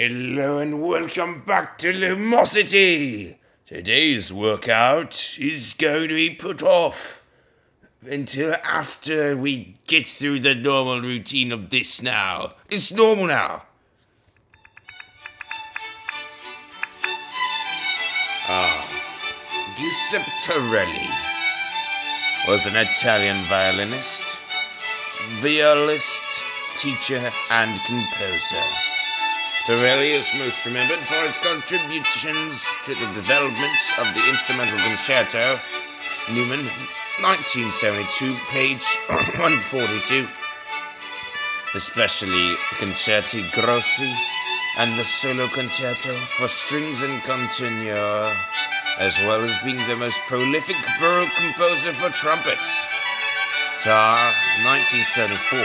Hello and welcome back to Lumosity! Today's workout is going to be put off until after we get through the normal routine of this now. It's normal now! Giuseppe Torelli was an Italian violinist, violist, teacher and composer. Torelli is most remembered for his contributions to the development of the instrumental concerto, Newman, 1972, page 142, especially Concerti Grossi and the solo concerto for strings and continuo, as well as being the most prolific Baroque composer for trumpets. Tar, 1974.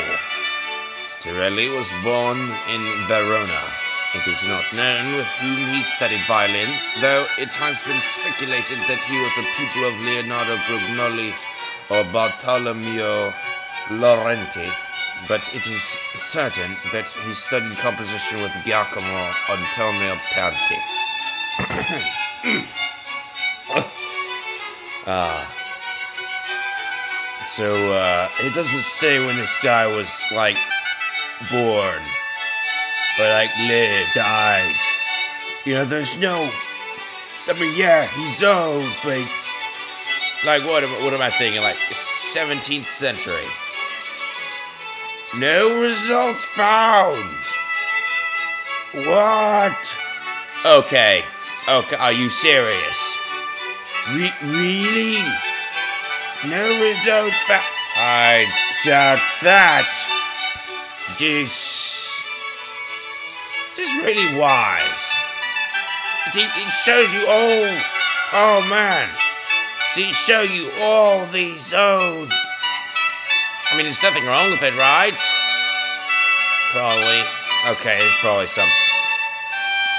Torelli was born in Verona. It is not known with whom he studied violin, though it has been speculated that he was a pupil of Leonardo Brugnoli or Bartolomeo Laurenti, but it is certain that he studied composition with Giacomo Antonio Perti. It doesn't say when this guy was, like, born. But, like, lived, died. You know, there's no... I mean, yeah, he's old, but... Like, what am I thinking? Like, 17th century. No results found! What? Okay, are you serious? Really? No results found? I doubt that. This is really wise. See, it shows you all... Oh, man. See, it shows you all these old... I mean, there's nothing wrong with it, right? Probably. Okay, there's probably some.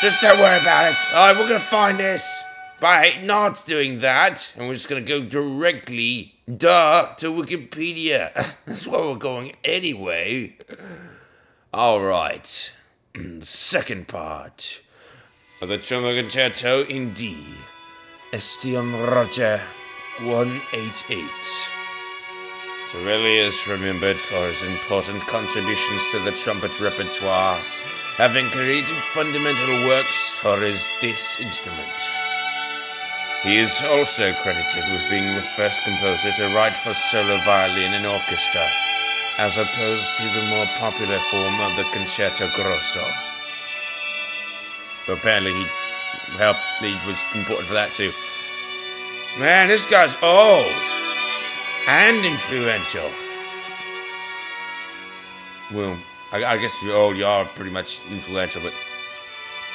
Just don't worry about it. Alright, we're gonna find this by not doing that. And we're just gonna go directly, to Wikipedia. That's where we're going anyway. Alright. The second part of the Tremolo Concerto in D, Estium Roger 188. Torelli is remembered for his important contributions to the trumpet repertoire, having created fundamental works for this instrument. He is also credited with being the first composer to write for solo violin and orchestra, as opposed to the more popular form of the Concerto Grosso. But apparently he helped, he was important for that too. Man, this guy's old and influential. Well, I guess if you're old, you are pretty much influential, but...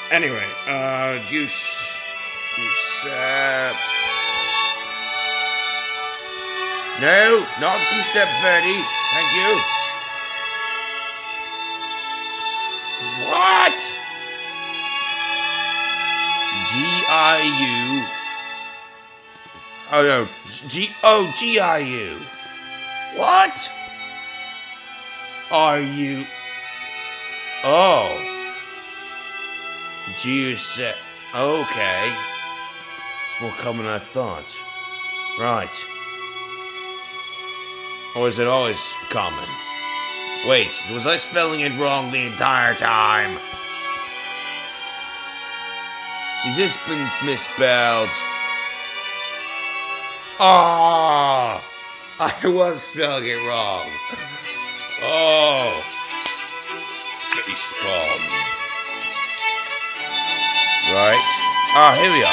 Anyway, No, not Giuseppe Verdi. Thank you. What? G-I-U. Oh, no. G-I-U. What? Are you... Oh. Giuseppe. Okay. It's more common than I thought. Right. Or is it always common? Wait, was I spelling it wrong the entire time? Has this been misspelled? Oh! I was spelling it wrong. Oh! Face bomb. Right. Ah, here we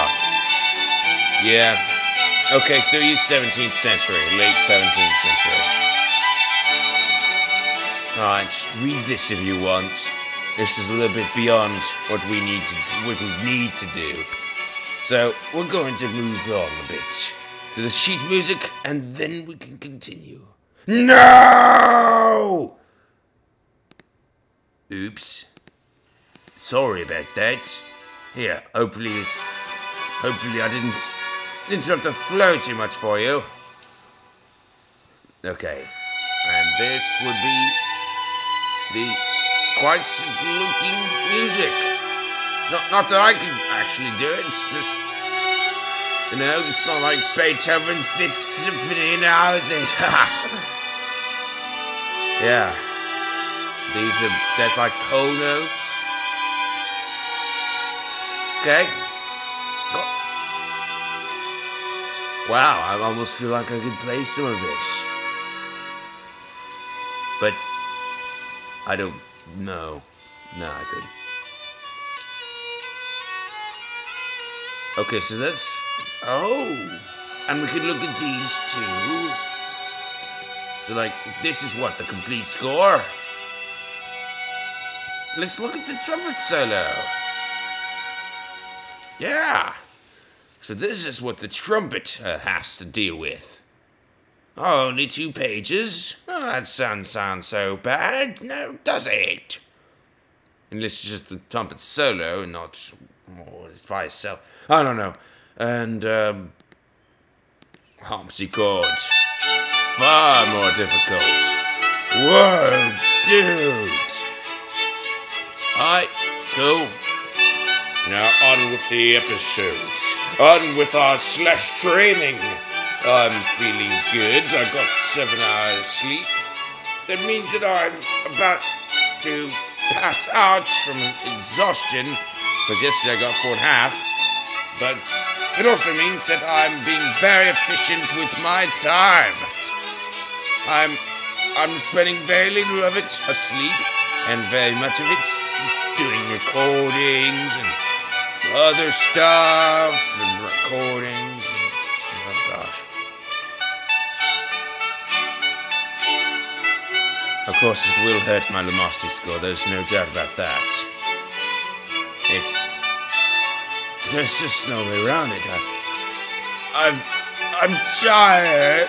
are. Yeah. Okay, so he's 17th century, late 17th century. Alright, read this if you want. This is a little bit beyond what we need to do, So, we're going to move on a bit to the sheet music, and then we can continue. No! Oops. Sorry about that. Here, hopefully I didn't... interrupt the flow too much for you. Okay. And this would be the quite simple looking music. Not that I can actually do it, it's just, you know, it's not like Beethoven's Fifth Symphony, now is it? Yeah. That's like whole notes. Okay. Wow, I almost feel like I could play some of this. But I don't know. No, I couldn't. Okay, so that's... Oh! And we can look at these two. So, like, this is what? The complete score? Let's look at the trumpet solo. Yeah! So this is what the trumpet has to deal with. Oh, only 2 pages? Oh, that doesn't sound so bad, no, does it? Unless it's just the trumpet solo and not... Oh, it's by itself. I don't know. And, harpsichords. Far more difficult. Whoa, dude! Alright, cool. Now on with the episodes. On with our slash training. I'm feeling good. I got 7 hours sleep. That means that I'm about to pass out from exhaustion. Because yesterday I got 4.5, but it also means that I'm being very efficient with my time. I'm spending very little of it asleep, and very much of it doing recordings and other stuff, and recordings, and oh gosh. Of course it will hurt my Lumosity score, there's no doubt about that. There's just no way around it. I'm tired.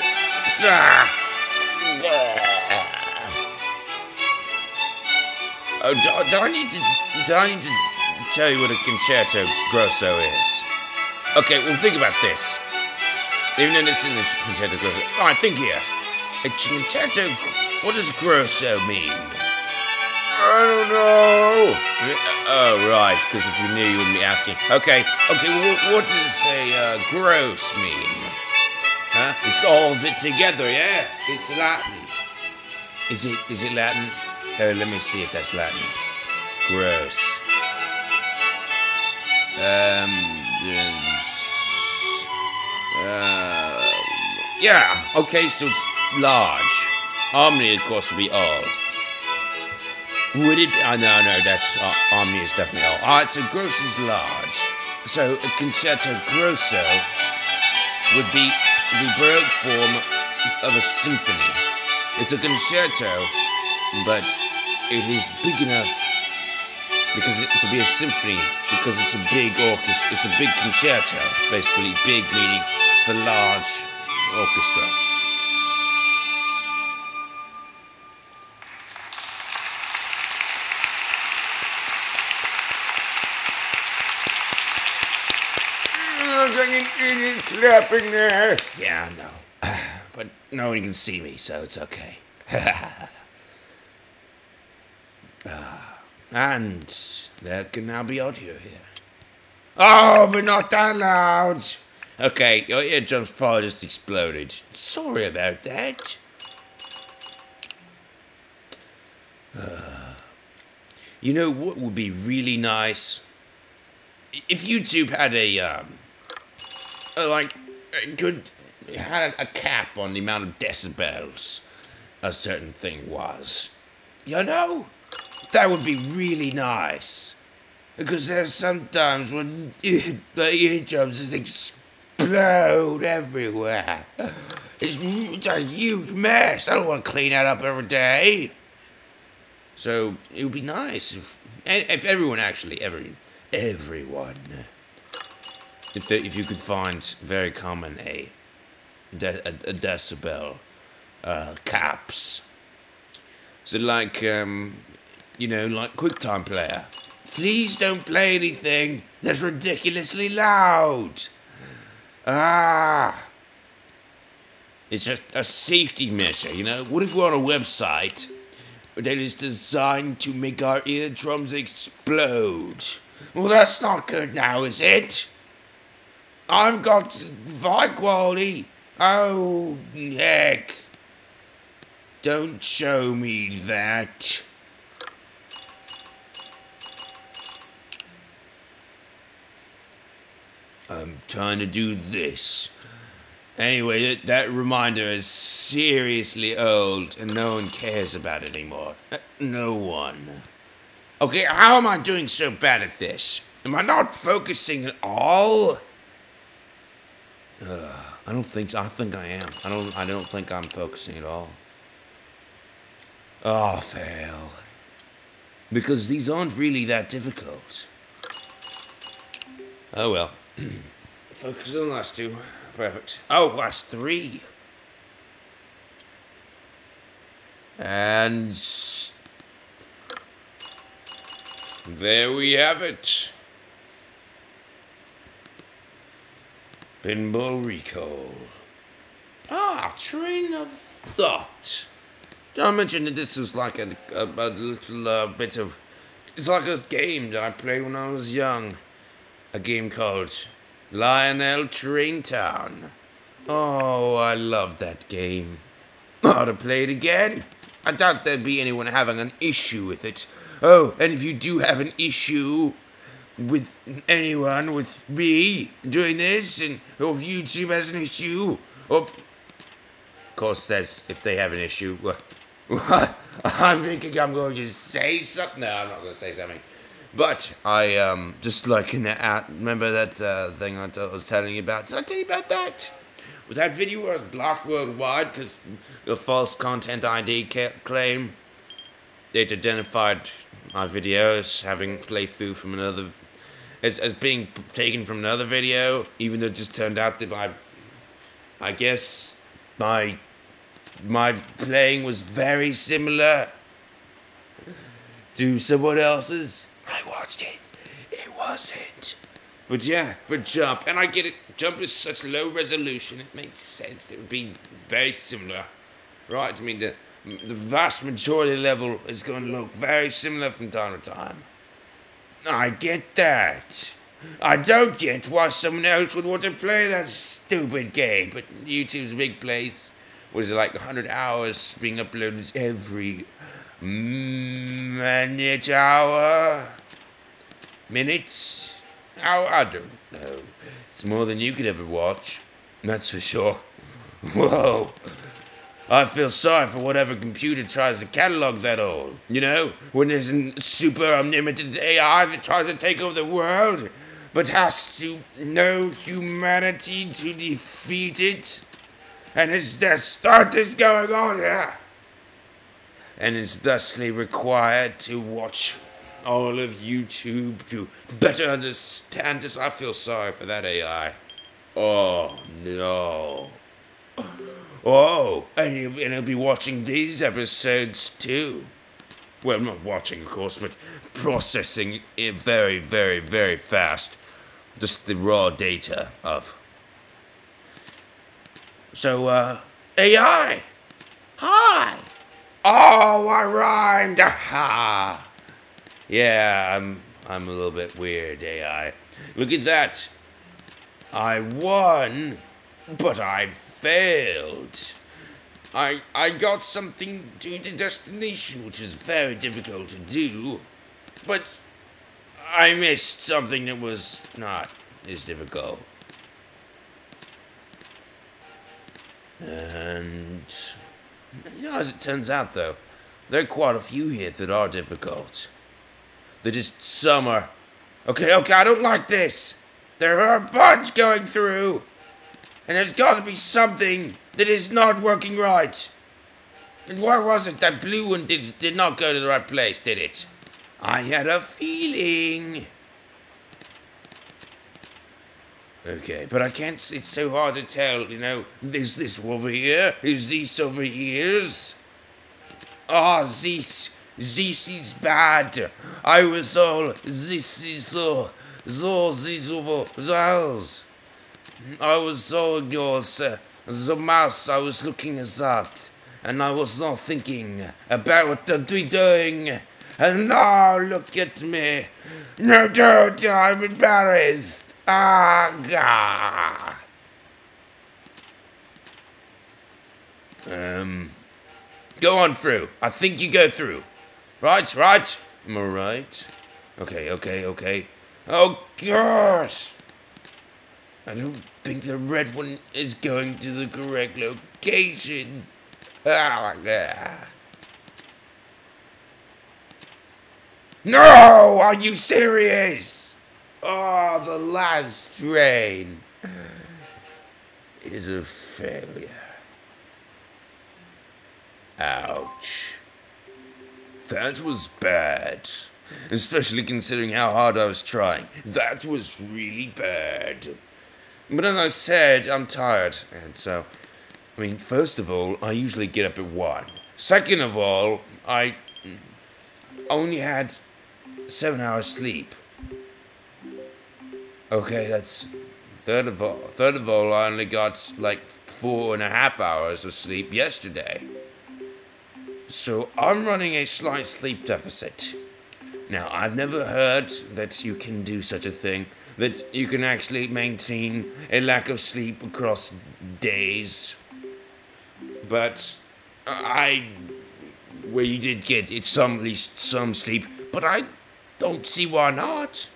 Oh, do I need to tell you what a Concerto Grosso is? Okay, well think about this. Even though this isn't a Concerto Grosso. Alright, think here. A Concerto... What does Grosso mean? I don't know. Oh, right, because if you knew, you wouldn't be asking. Okay, what does a gross mean? Huh? It's all of it together, yeah? It's Latin. Is it Latin? Oh, let me see if that's Latin. Gross. Yeah, okay, so it's large. Omni, of course, would be all. Would it be? Oh, no, that's Omni is definitely all. Alright, so gross is large. So a Concerto Grosso would be the Baroque form of a symphony. It's a concerto, but it is big enough because to be a symphony, because it's a big orchestra. It's a big concerto, basically. Big meaning for large orchestra. Clapping there. Yeah, I know. But no one can see me, so it's okay. And there can now be audio here. Oh, but not that loud. Okay, your eardrums probably just exploded. Sorry about that. You know what would be really nice? If YouTube had a... like, had a cap on the amount of decibels a certain thing was. You know? That would be really nice. Because there's sometimes when the eardrums just explode everywhere. It's a huge mess. I don't want to clean that up every day. So, it would be nice if everyone actually, everyone... If you could find very common a decibel caps, so like you know, like QuickTime Player, please don't play anything that's ridiculously loud. It's just a safety measure, you know. What if we're on a website that is designed to make our eardrums explode? Well, that's not good now, is it? I've got high quality. Oh, heck. Don't show me that. I'm trying to do this. Anyway, that reminder is seriously old and no one cares about it anymore. No one. Okay, how am I doing so bad at this? Am I not focusing at all? I don't think so. I think I am. I don't think I'm focusing at all. Oh, fail. Because these aren't really that difficult. Oh well. Focus on the last two. Perfect. Oh, last three. And there we have it. Pinball Recall. Ah, Train of Thought. Did I mention that this is like a little bit of... It's like a game that I played when I was young. A game called Lionel Train Town. Oh, I love that game. How to play it again? I doubt there'd be anyone having an issue with it. Oh, and if you do have an issue with anyone, with me doing this, and or if YouTube has an issue, or of course that's if they have an issue. I'm thinking I'm going to say something. No, I'm not going to say something. But I just like in the ad, remember that thing I was telling you about? Did I tell you about that? With that video, I was blocked worldwide because a false content ID claim. It identified my videos having playthrough from another, as being taken from another video, even though it just turned out that I guess my playing was very similar to someone else's. I watched it. It wasn't. But yeah, for Jump, and I get it. Jump is such low resolution. It makes sense. It would be very similar, right? I mean the vast majority level is going to look very similar from time to time. I get that. I don't get why someone else would want to play that stupid game, but YouTube's big place was like 100 hours being uploaded every minute hour. Minutes? How? I don't know. It's more than you could ever watch. That's for sure. Whoa. I feel sorry for whatever computer tries to catalog that all. You know, when there's a super omnipotent AI that tries to take over the world, but has to know humanity to defeat it. And it's thus what is going on here. And is thusly required to watch all of YouTube to better understand this. I feel sorry for that AI. Oh no. Oh, and he'll be watching these episodes too. Well, not watching, of course, but processing it very, very, very fast. Just the raw data of. So, AI! Hi! Oh, I rhymed! Ha! Yeah, I'm a little bit weird, AI. Look at that! I won, but I failed. I got something to the destination, which is very difficult to do, but I missed something that was not as difficult. And, you know, as it turns out, though, there are quite a few here that are difficult. They're just some are... Okay, I don't like this. There are a bunch going through. And there's got to be something that is not working right. And why was it that blue one did not go to the right place, did it? I had a feeling. Okay, but I can't, it's so hard to tell, you know. Is this over here? Is this over here? Ah, this is bad. I was all, this is all, this over, I was all yours, the mouse, I was looking at that, and I was not thinking about what they're doing, and now look at me. No, don't, I'm embarrassed. Ah, gah. Go on through. I think you go through. Right, right. I'm alright. Okay, okay, okay. Oh, gosh. I don't think the red one is going to the correct location. Ah, gah. No! Are you serious? Oh, the last train is a failure. Ouch. That was bad. Especially considering how hard I was trying. That was really bad. But as I said, I'm tired. And so, I mean, first of all, I usually get up at 1. Second of all, I only had 7 hours sleep. Okay, that's... Third of all, I only got like 4.5 hours of sleep yesterday. So I'm running a slight sleep deficit. Now, I've never heard that you can do such a thing, that you can actually maintain a lack of sleep across days. But you did get it some, at least some sleep, but I don't see why not.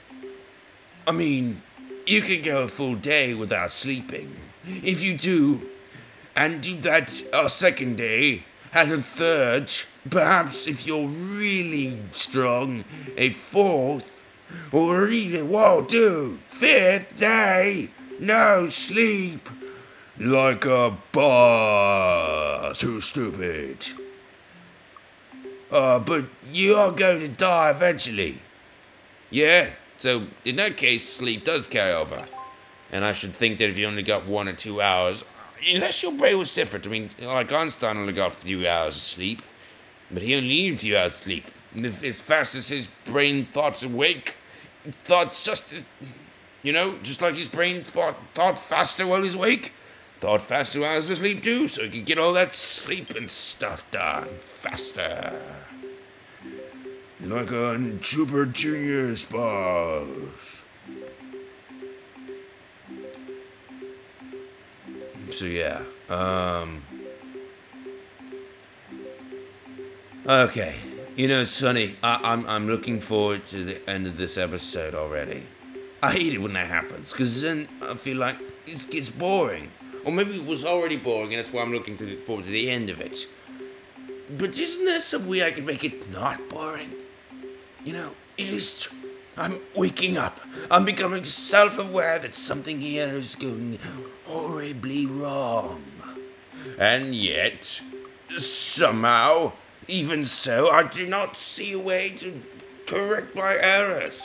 I mean, you can go a full day without sleeping. If you do, and do that a second day, and a third, perhaps if you're really strong, a fourth, or even, whoa, dude, 5th day, no sleep, like a boss, too stupid. But you are going to die eventually. Yeah, so in that case, sleep does carry over. And I should think that if you only got 1 or 2 hours, unless your brain was different. I mean, like Einstein only got a few hours of sleep, but he only needed a few hours of sleep. And as fast as his brain thought awake, thought just as, you know, just like his brain thought faster while he's awake, thought faster while he was asleep too, so he could get all that sleep and stuff done faster. Like a super genius boss. So yeah, okay, you know, it's funny, I'm looking forward to the end of this episode already. I hate it when that happens, because then I feel like this gets boring. Or maybe it was already boring, and that's why I'm looking forward to the end of it. But isn't there some way I can make it not boring? You know, at least I'm waking up. I'm becoming self-aware that something here is going horribly wrong. And yet, somehow, even so, I do not see a way to correct my errors.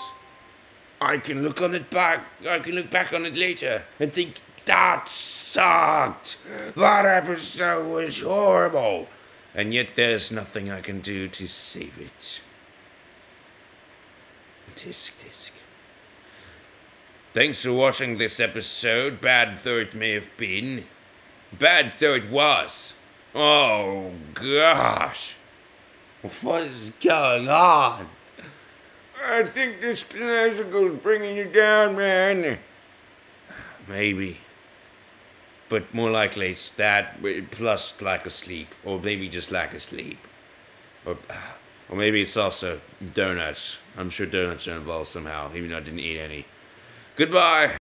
I can look back on it later and think, that sucked. That episode was horrible. And yet there's nothing I can do to save it. Tisk. Thanks for watching this episode, bad though it may have been. Bad though it was. Oh, gosh. What is going on? I think this classical's bringing you down, man. Maybe. But more likely it's that, plus lack of sleep. Or maybe just lack of sleep. Or maybe it's also donuts. I'm sure donuts are involved somehow, even though I didn't eat any. Goodbye!